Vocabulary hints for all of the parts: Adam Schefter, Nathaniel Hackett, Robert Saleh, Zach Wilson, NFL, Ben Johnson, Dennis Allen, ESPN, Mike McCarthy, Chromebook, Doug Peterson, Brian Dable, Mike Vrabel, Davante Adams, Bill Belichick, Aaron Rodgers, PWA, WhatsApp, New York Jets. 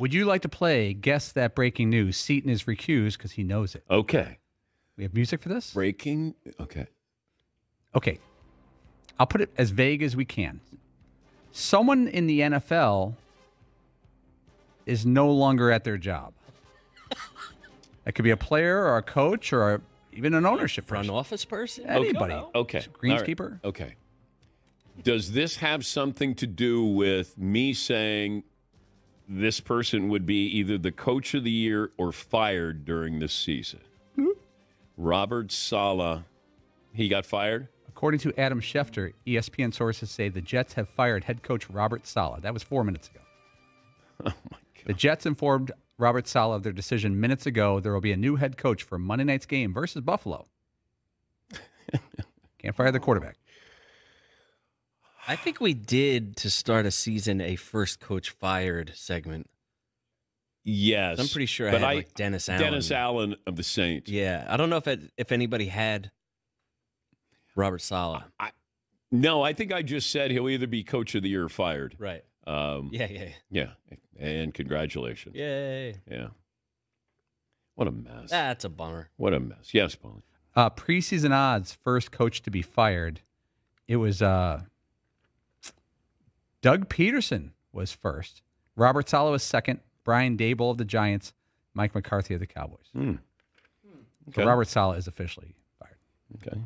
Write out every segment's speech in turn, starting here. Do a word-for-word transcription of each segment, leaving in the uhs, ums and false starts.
Would you like to play Guess That Breaking News? Seton is recused because he knows it. Okay. We have music for this? Breaking. Okay. Okay. I'll put it as vague as we can. Someone in the N F L is no longer at their job. That could be a player or a coach or a, even an ownership person. Front office person? Anybody. Okay. okay. Greenskeeper. Right. Okay. Does this have something to do with me saying this person would be either the coach of the year or fired during this season? Mm-hmm. Robert Saleh, he got fired? According to Adam Schefter, E S P N sources say the Jets have fired head coach Robert Saleh. That was four minutes ago. Oh, my God. The Jets informed Robert Saleh of their decision minutes ago. There will be a new head coach for Monday night's game versus Buffalo. Can't fire the quarterback. I think we did, to start a season, a first coach fired segment. Yes. So I'm pretty sure I had I, like Dennis Allen. Dennis Allen of the Saints. Yeah. I don't know if it, if anybody had Robert Saleh. I, no, I think I just said he'll either be coach of the year or fired. Right. Um, yeah, yeah, yeah. Yeah. And congratulations. Yay. Yeah. What a mess. That's a bummer. What a mess. Yes, Paul. Uh, preseason odds, first coach to be fired. It was... Uh, Doug Peterson was first. Robert Saleh was second. Brian Dable of the Giants. Mike McCarthy of the Cowboys. Mm. Okay. So Robert Saleh is officially fired. Okay.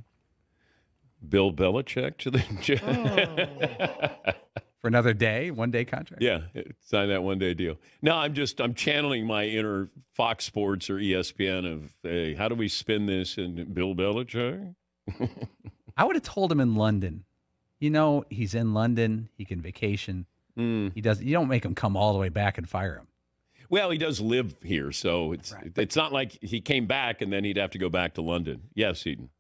Bill Belichick to the Jets. Oh. For another day, one-day contract. Yeah, sign that one-day deal. No, I'm just, I'm channeling my inner Fox Sports or E S P N of, hey, how do we spin this in Bill Belichick? I would have told him in London. You know, he's in London. He can vacation. Mm. He does. You don't make him come all the way back and fire him. Well, he does live here, so it's right. It's not like he came back and then he'd have to go back to London. Yes, Seton.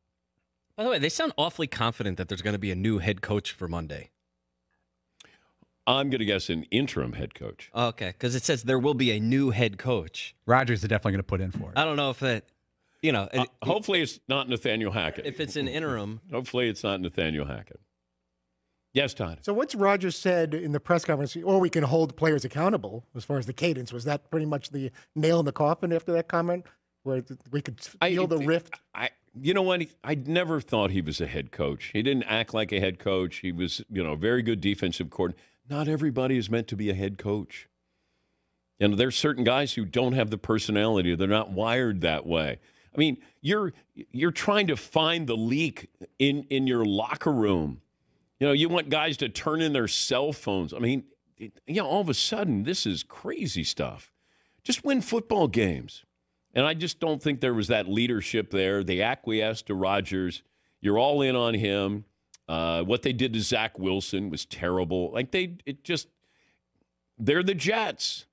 By the way, they sound awfully confident that there's going to be a new head coach for Monday. I'm going to guess an interim head coach. Okay, because it says there will be a new head coach. Rodgers is definitely going to put in for it. I don't know if that. You know, uh, it, hopefully it's not Nathaniel Hackett. If it's an interim, hopefully it's not Nathaniel Hackett. Yes, Todd. So what's Rodgers said in the press conference, or we can hold players accountable as far as the cadence, was that pretty much the nail in the coffin after that comment where we could feel I, the rift? I, you know what? I never thought he was a head coach. He didn't act like a head coach. He was, you know, a very good defensive coordinator. Not everybody is meant to be a head coach. And there's certain guys who don't have the personality. They're not wired that way. I mean, you're you're trying to find the leak in, in your locker room. You know, you want guys to turn in their cell phones. I mean, it, you know, all of a sudden, this is crazy stuff. Just win football games. And I just don't think there was that leadership there. They acquiesced to Rodgers. You're all in on him. Uh, what they did to Zach Wilson was terrible. Like, they, it just, they're the Jets.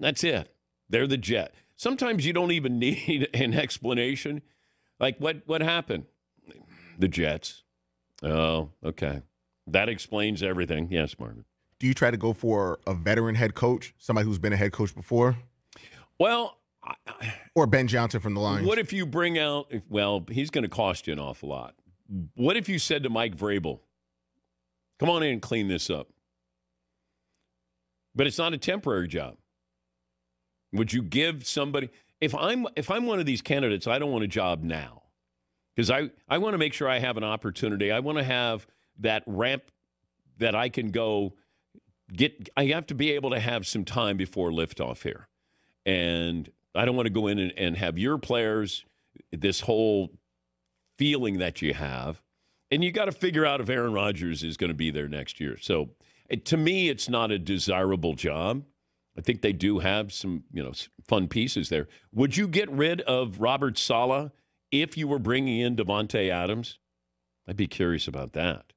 That's it. They're the Jets. Sometimes you don't even need an explanation. Like, what, what happened? The Jets. Oh, okay. That explains everything. Yes, Marvin. Do you try to go for a veteran head coach, somebody who's been a head coach before? Well. I, or Ben Johnson from the Lions. What if you bring out, well, he's going to cost you an awful lot. What if you said to Mike Vrabel, come on in and clean this up? But it's not a temporary job. Would you give somebody, if I'm if I'm one of these candidates, I don't want a job now. Because I, I want to make sure I have an opportunity. I want to have that ramp that I can go get. I have to be able to have some time before liftoff here. And I don't want to go in and, and have your players, this whole feeling that you have. And you got to figure out if Aaron Rodgers is going to be there next year. So it, to me, it's not a desirable job. I think they do have some, you know, fun pieces there. Would you get rid of Robert Saleh? If you were bringing in Davante Adams, I'd be curious about that.